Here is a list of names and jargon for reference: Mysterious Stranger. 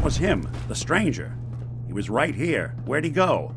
That was him, the stranger. He was right here. Where'd he go?